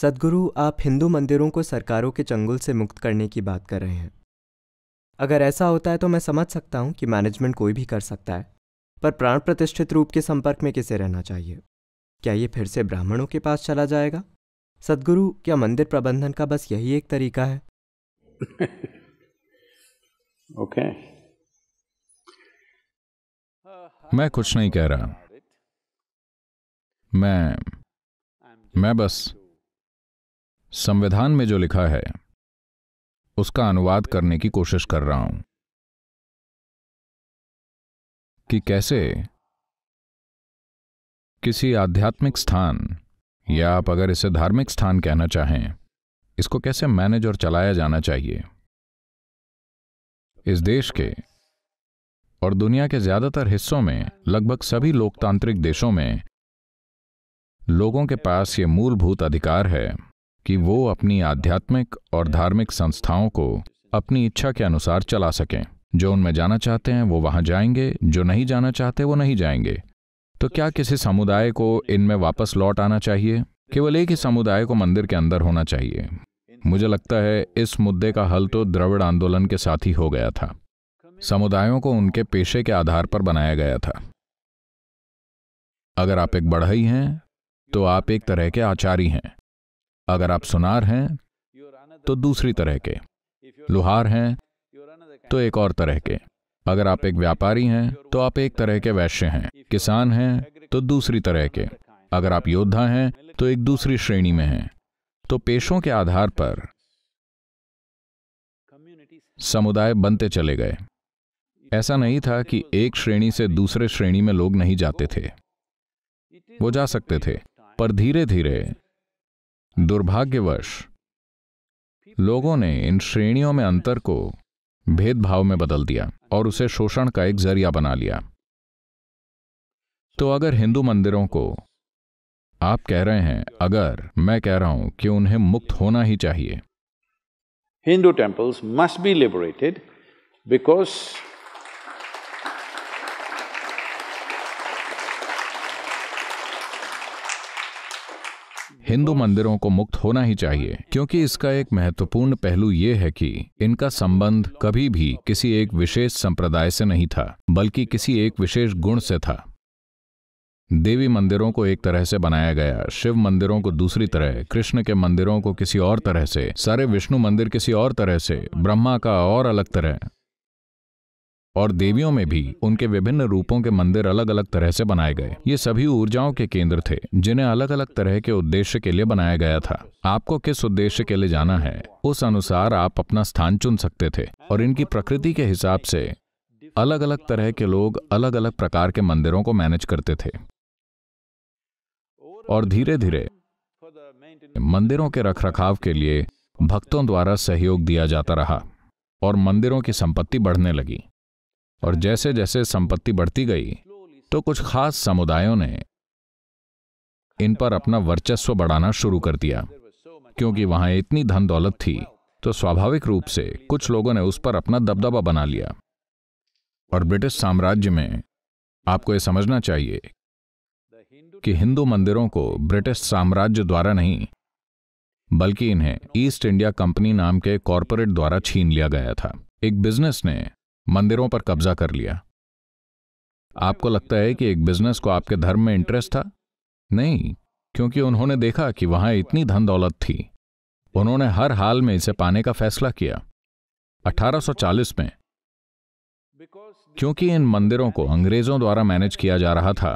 सदगुरु, आप हिंदू मंदिरों को सरकारों के चंगुल से मुक्त करने की बात कर रहे हैं। अगर ऐसा होता है तो मैं समझ सकता हूँ कि मैनेजमेंट कोई भी कर सकता है, पर प्राण प्रतिष्ठित रूप के संपर्क में किसे रहना चाहिए? क्या ये फिर से ब्राह्मणों के पास चला जाएगा? सदगुरु, क्या मंदिर प्रबंधन का बस यही एक तरीका है? Okay. मैं कुछ नहीं कह रहा। मैं बस संविधान में जो लिखा है उसका अनुवाद करने की कोशिश कर रहा हूं कि कैसे किसी आध्यात्मिक स्थान, या आप अगर इसे धार्मिक स्थान कहना चाहें, इसको कैसे मैनेज और चलाया जाना चाहिए। इस देश के और दुनिया के ज्यादातर हिस्सों में, लगभग सभी लोकतांत्रिक देशों में, लोगों के पास ये मूलभूत अधिकार है कि वो अपनी आध्यात्मिक और धार्मिक संस्थाओं को अपनी इच्छा के अनुसार चला सकें। जो उनमें जाना चाहते हैं वो वहां जाएंगे, जो नहीं जाना चाहते वो नहीं जाएंगे। तो क्या किसी समुदाय को इनमें वापस लौट आना चाहिए? केवल एक ही समुदाय को मंदिर के अंदर होना चाहिए। मुझे लगता है इस मुद्दे का हल तो द्रविड़ आंदोलन के साथ ही हो गया था। समुदायों को उनके पेशे के आधार पर बनाया गया था। अगर आप एक बढ़ई हैं तो आप एक तरह के आचारी हैं, अगर आप सुनार हैं तो दूसरी तरह के, लुहार हैं तो एक और तरह के, अगर आप एक व्यापारी हैं तो आप एक तरह के वैश्य हैं, किसान हैं तो दूसरी तरह के, अगर आप योद्धा हैं तो एक दूसरी श्रेणी में हैं। तो पेशों के आधार पर समुदाय बनते चले गए। ऐसा नहीं था कि एक श्रेणी से दूसरे श्रेणी में लोग नहीं जाते थे, वो जा सकते थे, पर धीरे धीरे दुर्भाग्यवश लोगों ने इन श्रेणियों में अंतर को भेदभाव में बदल दिया और उसे शोषण का एक जरिया बना लिया। तो अगर हिंदू मंदिरों को आप कह रहे हैं, अगर मैं कह रहा हूं कि उन्हें मुक्त होना ही चाहिए। Hindu temples must be liberated because Hindu मंदिरों को मुक्त होना ही चाहिए, क्योंकि इसका एक महत्वपूर्ण पहलू यह है कि इनका संबंध कभी भी किसी एक विशेष संप्रदाय से नहीं था, बल्कि किसी एक विशेष गुण से था। देवी मंदिरों को एक तरह से बनाया गया, शिव मंदिरों को दूसरी तरह, कृष्ण के मंदिरों को किसी और तरह से, सारे विष्णु मंदिर किसी और तरह से, ब्रह्मा का और अलग तरह, और देवियों में भी उनके विभिन्न रूपों के मंदिर अलग अलग तरह से बनाए गए। ये सभी ऊर्जाओं के केंद्र थे जिन्हें अलग अलग तरह के उद्देश्य के लिए बनाया गया था। आपको किस उद्देश्य के लिए जाना है उस अनुसार आप अपना स्थान चुन सकते थे, और इनकी प्रकृति के हिसाब से अलग अलग तरह के लोग अलग अलग प्रकार के मंदिरों को मैनेज करते थे। और धीरे धीरे मंदिरों के रखरखाव के लिए भक्तों द्वारा सहयोग दिया जाता रहा और मंदिरों की संपत्ति बढ़ने लगी। और जैसे जैसे संपत्ति बढ़ती गई तो कुछ खास समुदायों ने इन पर अपना वर्चस्व बढ़ाना शुरू कर दिया। क्योंकि वहां इतनी धन दौलत थी तो स्वाभाविक रूप से कुछ लोगों ने उस पर अपना दबदबा बना लिया। और ब्रिटिश साम्राज्य में आपको यह समझना चाहिए कि हिंदू मंदिरों को ब्रिटिश साम्राज्य द्वारा नहीं, बल्कि इन्हें ईस्ट इंडिया कंपनी नाम के कॉरपोरेट द्वारा छीन लिया गया था। एक बिजनेस ने मंदिरों पर कब्जा कर लिया। आपको लगता है कि एक बिजनेस को आपके धर्म में इंटरेस्ट था? नहीं, क्योंकि उन्होंने देखा कि वहां इतनी धन दौलत थी, उन्होंने हर हाल में इसे पाने का फैसला किया। 1840 में, क्योंकि इन मंदिरों को अंग्रेजों द्वारा मैनेज किया जा रहा था,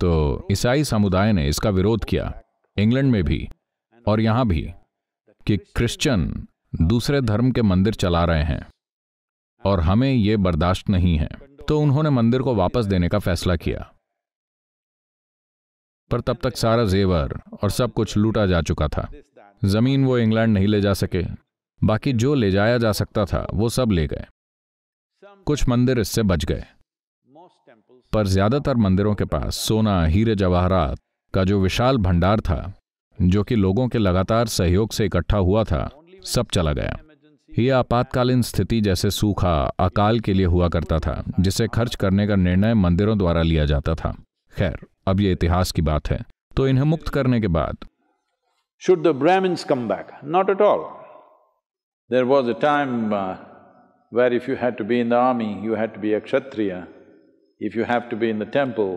तो ईसाई समुदाय ने इसका विरोध किया, इंग्लैंड में भी और यहां भी, कि क्रिश्चियन दूसरे धर्म के मंदिर चला रहे हैं और हमें यह बर्दाश्त नहीं है। तो उन्होंने मंदिर को वापस देने का फैसला किया, पर तब तक सारा जेवर और सब कुछ लूटा जा चुका था। जमीन वो इंग्लैंड नहीं ले जा सके, बाकी जो ले जाया जा सकता था वो सब ले गए। कुछ मंदिर इससे बच गए, पर ज्यादातर मंदिरों के पास सोना, हीरे, जवाहरात का जो विशाल भंडार था, जो कि लोगों के लगातार सहयोग से इकट्ठा हुआ था, सब चला गया। यह आपातकालीन स्थिति जैसे सूखा, अकाल के लिए हुआ करता था, जिसे खर्च करने का निर्णय मंदिरों द्वारा लिया जाता था। खैर, अब यह इतिहास की बात है। तो इन्हें मुक्त करने के बाद Should the Brahmins come back? Not at all. There was a time where if you had to be in the army, you had to be a Kshatriya. If you have to be in the temple,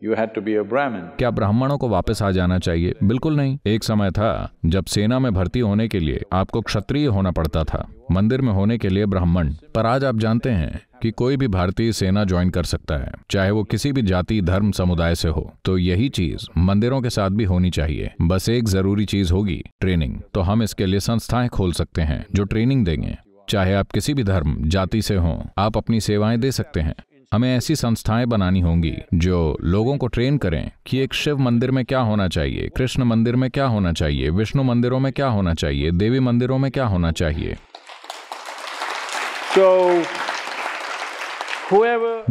you had to be a Brahmin. क्या ब्राह्मणों को वापस आ जाना चाहिए? बिल्कुल नहीं। एक समय था जब सेना में भर्ती होने के लिए आपको क्षत्रिय होना पड़ता था, मंदिर में होने के लिए ब्राह्मण। पर आज आप जानते हैं कि कोई भी भारतीय सेना ज्वाइन कर सकता है, चाहे वो किसी भी जाति, धर्म, समुदाय से हो। तो यही चीज मंदिरों के साथ भी होनी चाहिए। बस एक जरूरी चीज होगी, ट्रेनिंग। तो हम इसके लिए संस्थाएं खोल सकते हैं जो ट्रेनिंग देंगे। चाहे आप किसी भी धर्म, जाति से हों, आप अपनी सेवाएं दे सकते हैं। हमें ऐसी संस्थाएं बनानी होंगी जो लोगों को ट्रेन करें कि एक शिव मंदिर में क्या होना चाहिए, कृष्ण मंदिर में क्या होना चाहिए, विष्णु मंदिरों में क्या होना चाहिए, देवी मंदिरों में क्या होना चाहिए।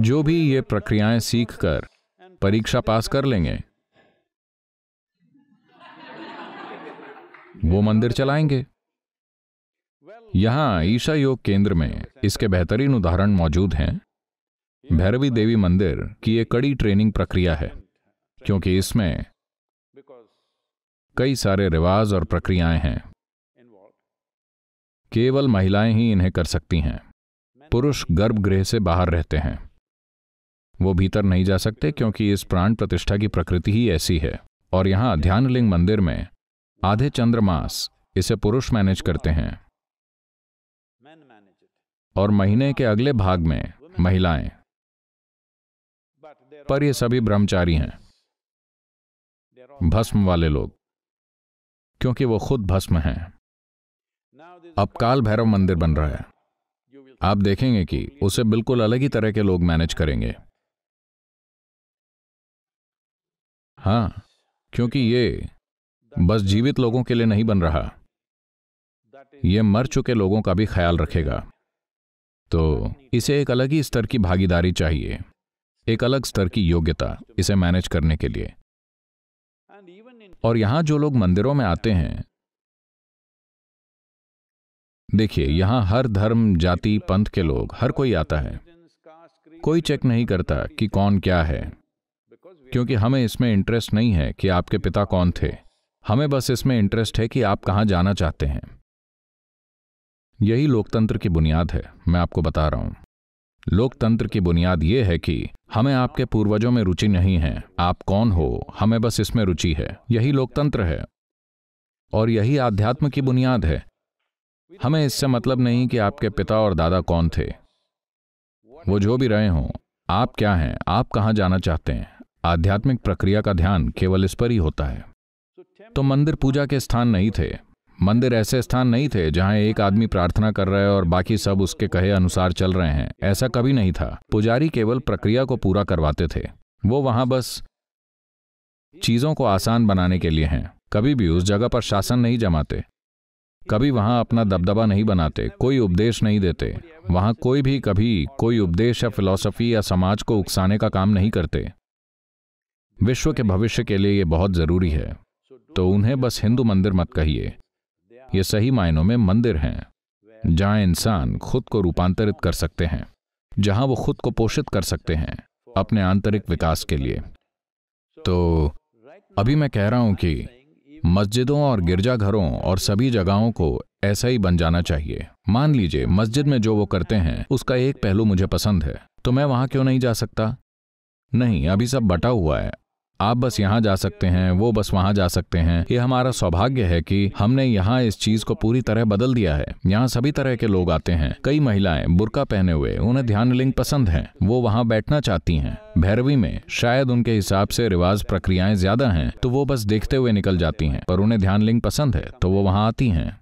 जो भी ये प्रक्रियाएं सीखकर परीक्षा पास कर लेंगे वो मंदिर चलाएंगे। यहाँ ईशा योग केंद्र में इसके बेहतरीन उदाहरण मौजूद हैं। भैरवी देवी मंदिर की एक कड़ी ट्रेनिंग प्रक्रिया है, क्योंकि इसमें कई सारे रिवाज और प्रक्रियाएं हैं। केवल महिलाएं ही इन्हें कर सकती हैं। पुरुष गर्भगृह से बाहर रहते हैं, वो भीतर नहीं जा सकते, क्योंकि इस प्राण प्रतिष्ठा की प्रकृति ही ऐसी है। और यहाँ ध्यानलिंग मंदिर में आधे चंद्रमास इसे पुरुष मैनेज करते हैं और महीने के अगले भाग में महिलाएं। पर ये सभी ब्रह्मचारी हैं, भस्म वाले लोग, क्योंकि वो खुद भस्म हैं। अब काल भैरव मंदिर बन रहा है, आप देखेंगे कि उसे बिल्कुल अलग ही तरह के लोग मैनेज करेंगे। हाँ, क्योंकि ये बस जीवित लोगों के लिए नहीं बन रहा, ये मर चुके लोगों का भी ख्याल रखेगा। तो इसे एक अलग ही स्तर की भागीदारी चाहिए, एक अलग स्तर की योग्यता इसे मैनेज करने के लिए। और यहाँ जो लोग मंदिरों में आते हैं, देखिए, यहाँ हर धर्म, जाति, पंथ के लोग, हर कोई आता है। कोई चेक नहीं करता कि कौन क्या है, क्योंकि हमें इसमें इंटरेस्ट नहीं है कि आपके पिता कौन थे। हमें बस इसमें इंटरेस्ट है कि आप कहाँ जाना चाहते हैं। यही लोकतंत्र की बुनियाद है, मैं आपको बता रहा हूँ। लोकतंत्र की बुनियाद यह है कि हमें आपके पूर्वजों में रुचि नहीं है, आप कौन हो, हमें बस इसमें रुचि है। यही लोकतंत्र है और यही आध्यात्म की बुनियाद है। हमें इससे मतलब नहीं कि आपके पिता और दादा कौन थे, वो जो भी रहे हों। आप क्या हैं, आप कहाँ जाना चाहते हैं, आध्यात्मिक प्रक्रिया का ध्यान केवल इस पर ही होता है। तो मंदिर पूजा के स्थान नहीं थे, मंदिर ऐसे स्थान नहीं थे जहाँ एक आदमी प्रार्थना कर रहा है और बाकी सब उसके कहे अनुसार चल रहे हैं। ऐसा कभी नहीं था। पुजारी केवल प्रक्रिया को पूरा करवाते थे। वो वहाँ बस चीजों को आसान बनाने के लिए हैं। कभी भी उस जगह पर शासन नहीं जमाते, कभी वहाँ अपना दबदबा नहीं बनाते, कोई उपदेश नहीं देते। वहाँ कोई भी कभी कोई उपदेश या फिलॉसफी या समाज को उकसाने का काम नहीं करते। विश्व के भविष्य के लिए ये बहुत जरूरी है। तो उन्हें बस हिंदू मंदिर मत कहिए, ये सही मायनों में मंदिर हैं जहाँ इंसान खुद को रूपांतरित कर सकते हैं, जहाँ वो खुद को पोषित कर सकते हैं अपने आंतरिक विकास के लिए। तो अभी मैं कह रहा हूँ कि मस्जिदों और गिरजाघरों और सभी जगहों को ऐसा ही बन जाना चाहिए। मान लीजिए मस्जिद में जो वो करते हैं उसका एक पहलू मुझे पसंद है, तो मैं वहाँ क्यों नहीं जा सकता? नहीं, अभी सब बटा हुआ है। आप बस यहाँ जा सकते हैं, वो बस वहाँ जा सकते हैं। ये हमारा सौभाग्य है कि हमने यहाँ इस चीज को पूरी तरह बदल दिया है। यहाँ सभी तरह के लोग आते हैं। कई महिलाएं बुर्का पहने हुए, उन्हें ध्यानलिंग पसंद है, वो वहाँ बैठना चाहती हैं। भैरवी में शायद उनके हिसाब से रिवाज, प्रक्रियाएं ज्यादा हैं, तो वो बस देखते हुए निकल जाती हैं। पर उन्हें ध्यानलिंग पसंद है तो वो वहाँ आती हैं।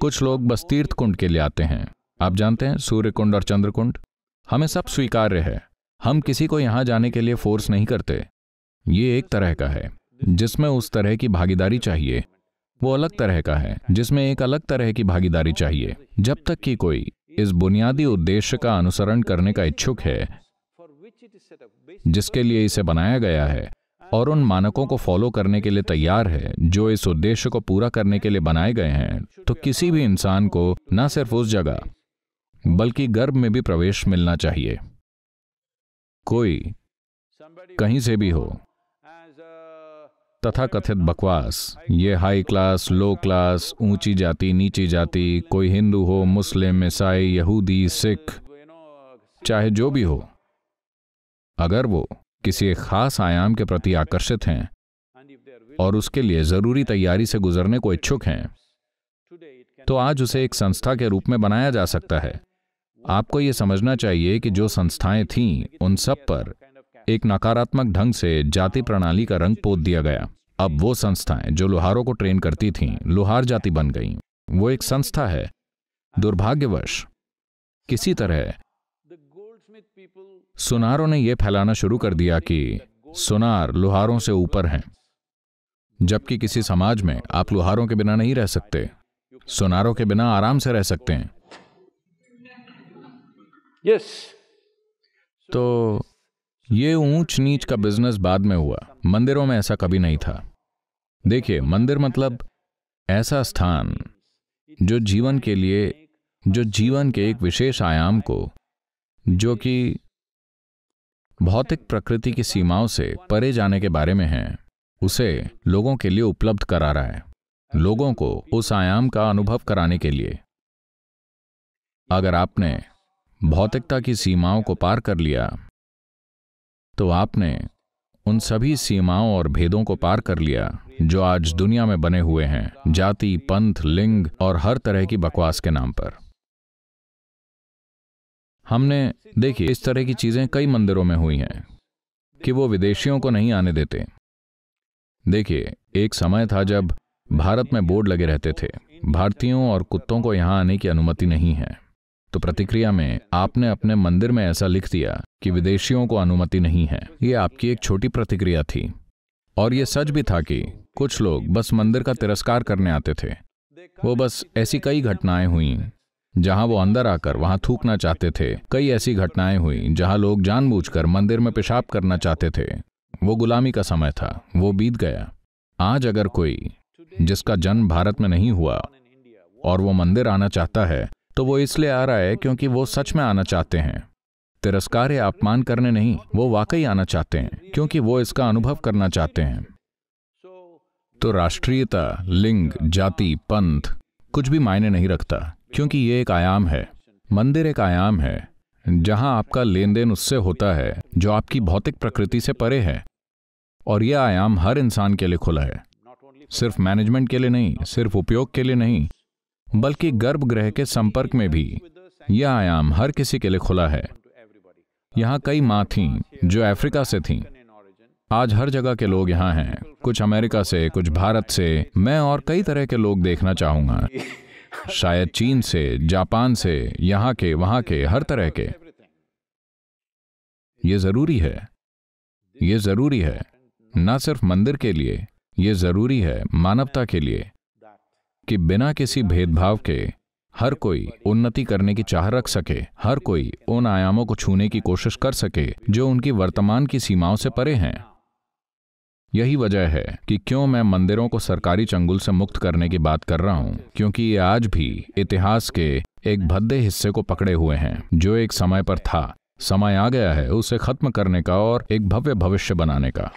कुछ लोग बस तीर्थ कुंड के लिए आते हैं। आप जानते हैं, सूर्य कुंड और चंद्र कुंड। हमें सब स्वीकार्य है, हम किसी को यहाँ जाने के लिए फोर्स नहीं करते। ये एक तरह का है जिसमें उस तरह की भागीदारी चाहिए, वो अलग तरह का है जिसमें एक अलग तरह की भागीदारी चाहिए। जब तक कि कोई इस बुनियादी उद्देश्य का अनुसरण करने का इच्छुक है जिसके लिए इसे बनाया गया है, और उन मानकों को फॉलो करने के लिए तैयार है जो इस उद्देश्य को पूरा करने के लिए बनाए गए हैं, तो किसी भी इंसान को न सिर्फ उस जगह बल्कि गर्भ में भी प्रवेश मिलना चाहिए। कोई कहीं से भी हो, तथाकथित बकवास, ये हाई क्लास लो क्लास, ऊंची जाति नीची जाति, कोई हिंदू हो, मुस्लिम, ईसाई, यहूदी, सिख, चाहे जो भी हो, अगर वो किसी एक खास आयाम के प्रति आकर्षित हैं और उसके लिए जरूरी तैयारी से गुजरने को इच्छुक हैं, तो आज उसे एक संस्था के रूप में बनाया जा सकता है। आपको ये समझना चाहिए कि जो संस्थाएं थीं, उन सब पर एक नकारात्मक ढंग से जाति प्रणाली का रंग पोत दिया गया। अब वो संस्थाएं जो लोहारों को ट्रेन करती थीं, लोहार जाति बन गईं। वो एक संस्था है। दुर्भाग्यवश किसी तरह सुनारों ने यह फैलाना शुरू कर दिया कि सुनार लोहारों से ऊपर हैं, जबकि किसी समाज में आप लोहारों के बिना नहीं रह सकते, सुनारों के बिना आराम से रह सकते हैं। यस, तो ये ऊंच नीच का बिजनेस बाद में हुआ। मंदिरों में ऐसा कभी नहीं था। देखिए, मंदिर मतलब ऐसा स्थान जो जीवन के एक विशेष आयाम को, जो कि भौतिक प्रकृति की सीमाओं से परे जाने के बारे में है, उसे लोगों के लिए उपलब्ध करा रहा है, लोगों को उस आयाम का अनुभव कराने के लिए। अगर आपने भौतिकता की सीमाओं को पार कर लिया, तो आपने उन सभी सीमाओं और भेदों को पार कर लिया जो आज दुनिया में बने हुए हैं, जाति, पंथ, लिंग और हर तरह की बकवास के नाम पर। हमने देखिए, इस तरह की चीजें कई मंदिरों में हुई हैं कि वो विदेशियों को नहीं आने देते। देखिए, एक समय था जब भारत में बोर्ड लगे रहते थे, भारतीयों और कुत्तों को यहां आने की अनुमति नहीं है। तो प्रतिक्रिया में आपने अपने मंदिर में ऐसा लिख दिया कि विदेशियों को अनुमति नहीं है। ये आपकी एक छोटी प्रतिक्रिया थी, और ये सच भी था कि कुछ लोग बस मंदिर का तिरस्कार करने आते थे। वो बस, ऐसी कई घटनाएं हुई जहां वो अंदर आकर वहां थूकना चाहते थे। कई ऐसी घटनाएं हुई जहां लोग जानबूझकर मंदिर में पेशाब करना चाहते थे। वो गुलामी का समय था, वो बीत गया। आज अगर कोई जिसका जन्म भारत में नहीं हुआ और वो मंदिर आना चाहता है, तो वो इसलिए आ रहा है क्योंकि वो सच में आना चाहते हैं, तिरस्कार या अपमान करने नहीं। वो वाकई आना चाहते हैं क्योंकि वो इसका अनुभव करना चाहते हैं। तो राष्ट्रीयता, लिंग, जाति, पंथ कुछ भी मायने नहीं रखता, क्योंकि ये एक आयाम है। मंदिर एक आयाम है जहां आपका लेन देन उससे होता है जो आपकी भौतिक प्रकृति से परे है, और यह आयाम हर इंसान के लिए खुला है, सिर्फ मैनेजमेंट के लिए नहीं, सिर्फ उपयोग के लिए नहीं, बल्कि गर्भगृह के संपर्क में भी यह आयाम हर किसी के लिए खुला है। यहाँ कई माँ थीं जो अफ्रीका से थीं। आज हर जगह के लोग यहाँ हैं, कुछ अमेरिका से, कुछ भारत से, मैं और कई तरह के लोग देखना चाहूँगा, शायद चीन से, जापान से, यहाँ के, वहाँ के, हर तरह के। ये ज़रूरी है, ये ज़रूरी है, न सिर्फ मंदिर के लिए, ये ज़रूरी है मानवता के लिए, कि बिना किसी भेदभाव के हर कोई उन्नति करने की चाह रख सके, हर कोई उन आयामों को छूने की कोशिश कर सके जो उनकी वर्तमान की सीमाओं से परे हैं। यही वजह है कि क्यों मैं मंदिरों को सरकारी चंगुल से मुक्त करने की बात कर रहा हूं, क्योंकि ये आज भी इतिहास के एक भद्दे हिस्से को पकड़े हुए हैं जो एक समय पर था। समय आ गया है उसे खत्म करने का और एक भव्य भविष्य बनाने का।